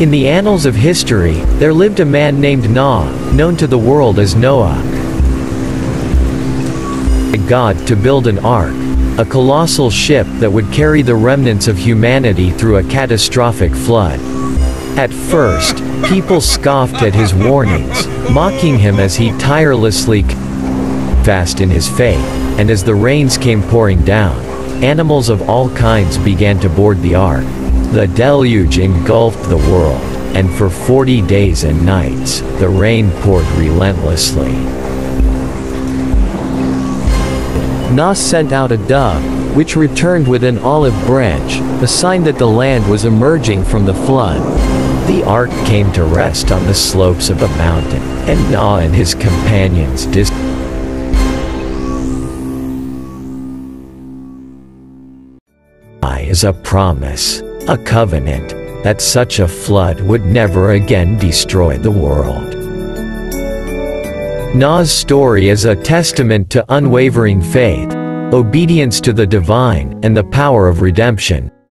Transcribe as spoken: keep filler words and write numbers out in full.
In the annals of history, there lived a man named Noah, known to the world as Noah. God to build an ark, a colossal ship that would carry the remnants of humanity through a catastrophic flood. At first, people scoffed at his warnings, mocking him as he tirelessly fast in his faith, and as the rains came pouring down, animals of all kinds began to board the ark. The deluge engulfed the world, and for forty days and nights, the rain poured relentlessly. Noah sent out a dove, which returned with an olive branch, a sign that the land was emerging from the flood. The ark came to rest on the slopes of a mountain, and Noah and his companions dis- is a promise, a covenant, that such a flood would never again destroy the world. Noah's story is a testament to unwavering faith, obedience to the divine, and the power of redemption.